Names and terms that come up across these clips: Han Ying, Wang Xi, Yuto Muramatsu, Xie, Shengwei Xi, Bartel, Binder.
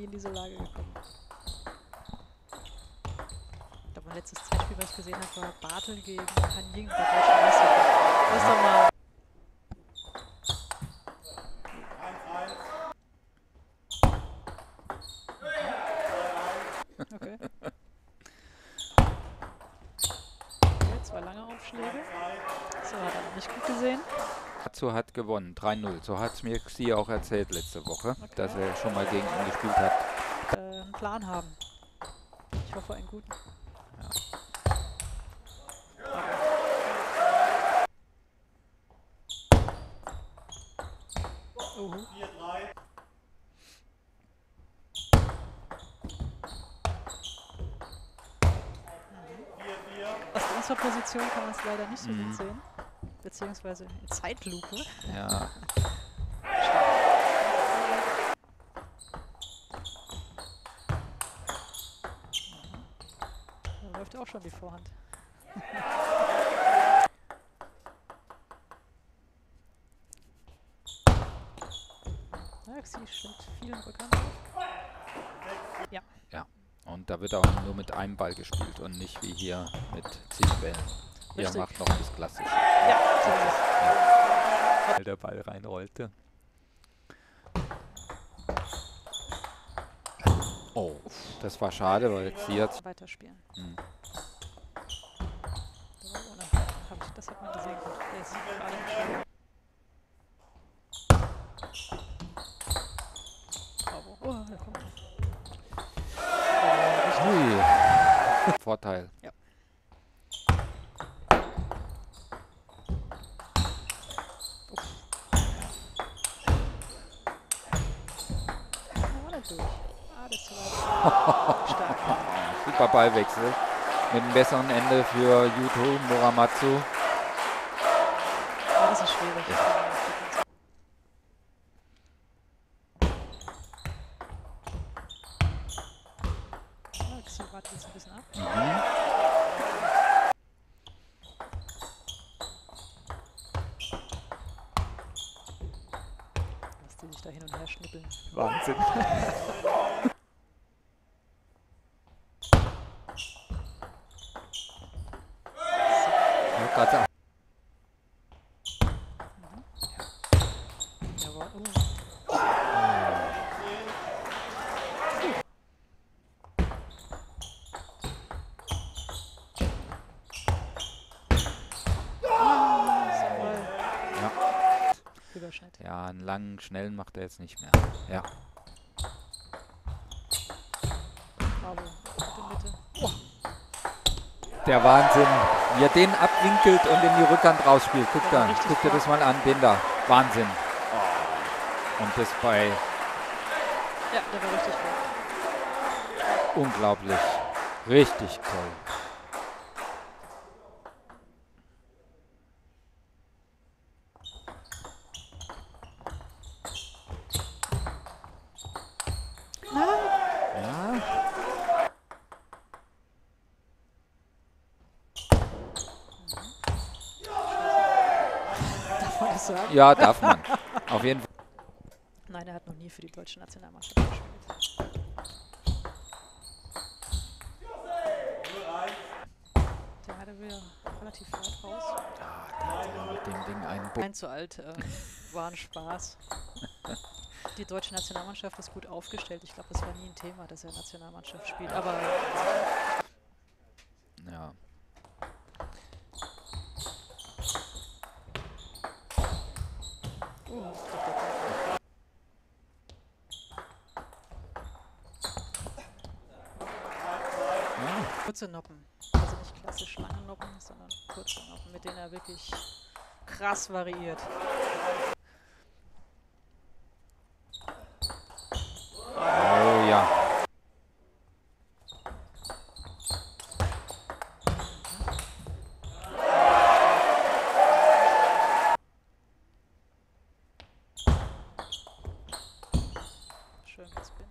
nie in diese Lage gekommen. Ich glaube, mein letztes Zeitspiel, was ich gesehen habe, war Bartel gegen Han Ying. Das ist doch mal... Okay. Okay, zwei lange Aufschläge. So, hat er noch nicht gut gesehen. Matsu hat gewonnen, 3-0. So hat es mir Xie auch erzählt letzte Woche, okay, dass er schon mal gegen ihn gespielt hat. Einen Plan haben. Ich hoffe, einen guten. Ja. Aus unserer Position kann man es leider nicht so gut sehen. Beziehungsweise in Zeitlupe. Ja. Da läuft auch schon die Vorhand. Xie schlägt viel bekannt. Ja. Ja. Und da wird auch nur mit einem Ball gespielt und nicht wie hier mit 10 Bällen. Ihr macht noch das Klassische. Ja, so ist es. Ja. Weil der Ball reinrollte. Oh, das war schade, weil Xie hat... Weiterspielen. Mhm. So, ohne. Das hat man gesehen. Der ist gerade Vorteil. Ja. Super Ballwechsel. Mit einem besseren Ende für Yuto Muramatsu. Ja, das ist schwierig. Ja. Nicht da hin und her schnippeln. Wahnsinn. Ja, jawohl. Ja, einen langen, schnellen macht er jetzt nicht mehr. Ja. Bravo. Bitte, bitte. Oh. Der Wahnsinn, wie er den abwinkelt und in die Rückhand rausspielt. Guck da, guck dir das mal an, Binder. Wahnsinn. Oh. Und das bei... Ja, der war richtig cool. Unglaublich. Richtig toll. Ja, darf man. Auf jeden Fall. Nein, er hat noch nie für die deutsche Nationalmannschaft gespielt. Der hatte wieder relativ weit raus. Ah, der hat mit dem Ding einen Nein, zu alt. War ein Spaß. Die deutsche Nationalmannschaft ist gut aufgestellt. Ich glaube, das war nie ein Thema, dass er Nationalmannschaft spielt. Aber... Ja. Kurze Noppen, also nicht klassisch lange Noppen, sondern kurze Noppen, mit denen er wirklich krass variiert. Oh ja. Schön Spin.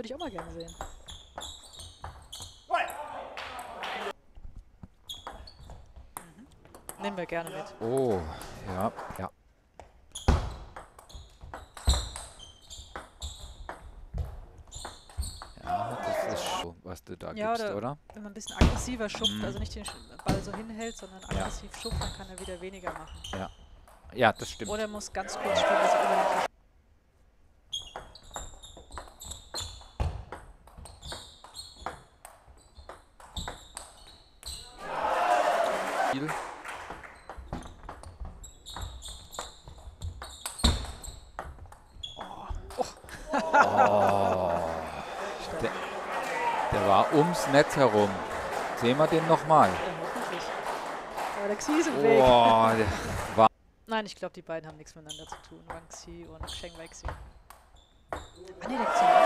Würde ich auch mal gerne sehen. Mhm. Nehmen wir gerne mit. Oh, ja, ja. Ja, das ist schon, was du da gibst, oder? Wenn man ein bisschen aggressiver schupft, also nicht den Ball so hinhält, sondern aggressiv schupft, dann kann er wieder weniger machen. Ja, ja, das stimmt. Oder er muss ganz kurz spielen, dass er überhaupt nicht. Der war ums Netz herum. Sehen wir den nochmal? Ja, Xie ist im Weg. War Nein, ich glaube, die beiden haben nichts miteinander zu tun. Wang Xi und Shengwei Xi. Ah, nee, der Xie war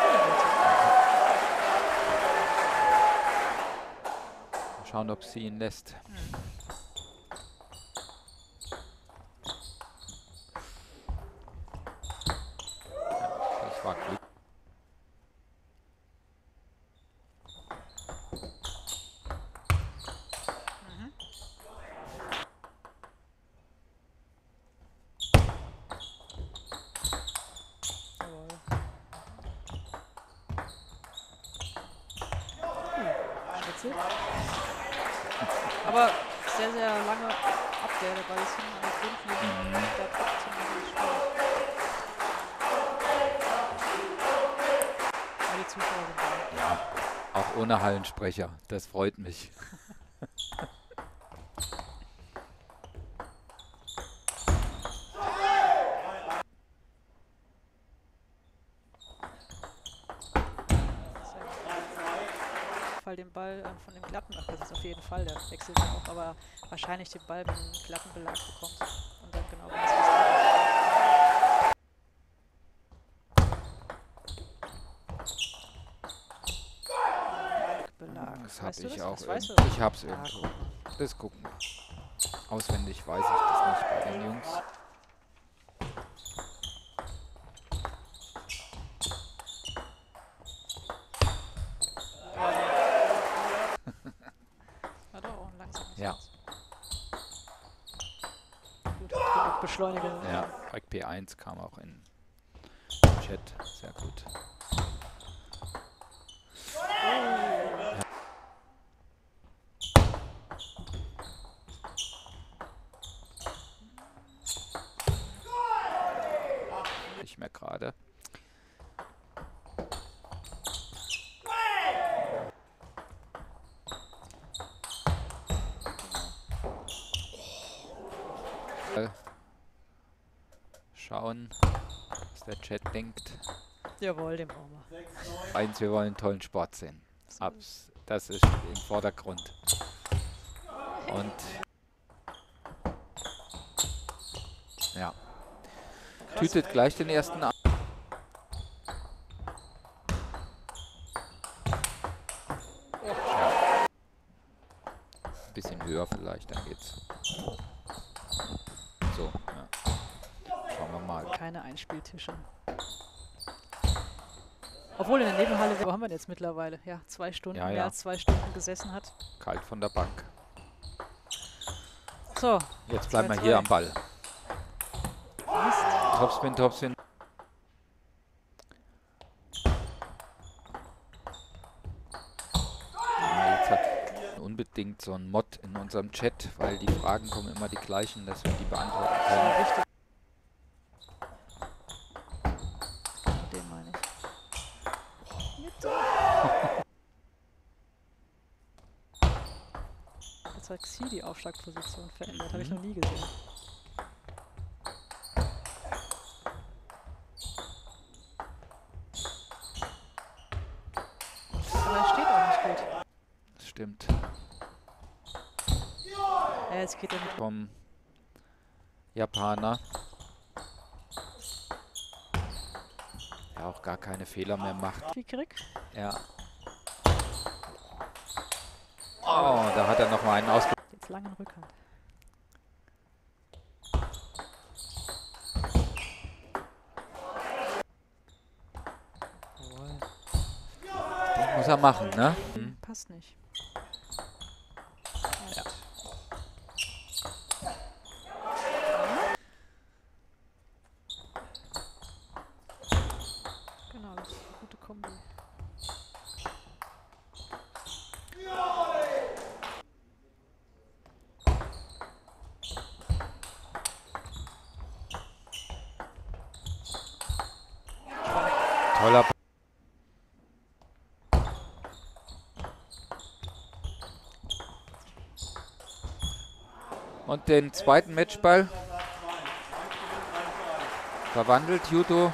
Schauen, ob sie ihn lässt. Das war Glück. Aber sehr, sehr lange Abwehr dabei ist hinten an der Grundlinie. Aber die Zuschauer sind da. Ja, auch ohne Hallensprecher. Das freut mich. Den Ball von dem glatten, ach, das ist auf jeden Fall, der wechselt auch, aber wahrscheinlich den Ball mit einem glatten Belag bekommt und dann genau weiß, was Belag. Das habe ich auch. Ich habe es irgendwo. Das gucken wir. Auswendig weiß ich das nicht bei den Jungs. Ja, P1 kam auch in den Chat. Sehr gut. Ja. Nicht mehr gerade. Schauen, was der Chat denkt. Jawohl, den brauchen wir. Eins, wir wollen einen tollen Sport sehen. Das ist im Vordergrund. Und ja, tütet gleich den ersten ab. Ja. Ein bisschen höher vielleicht, dann geht's. So, ja. Schauen wir mal. Keine Einspieltische. Obwohl in der Nebenhalle, wo haben wir denn jetzt mittlerweile? Ja, 2 Stunden, ja, ja. Mehr als 2 Stunden gesessen hat. Kalt von der Bank. So. Jetzt bleiben wir hier am Ball. Mist. Topspin, Topspin. Ja, jetzt hat unbedingt so ein Mod in unserem Chat, weil die Fragen kommen immer die gleichen, dass wir die beantworten können. Richtig. Xie die Aufschlagposition verändert, habe ich noch nie gesehen. Aber er steht auch nicht gut. Das stimmt. Ja, jetzt geht er mit vom Japaner. Ja, auch gar keine Fehler mehr macht. Wie krieg? Ja. Oh, da hat er nochmal einen Ausgleich. Jetzt langen Rückhand. weitermachen, ne? Passt nicht. Ja. Genau, das ist eine gute Kombi. Toller Ball. Und den zweiten Matchball verwandelt Yuto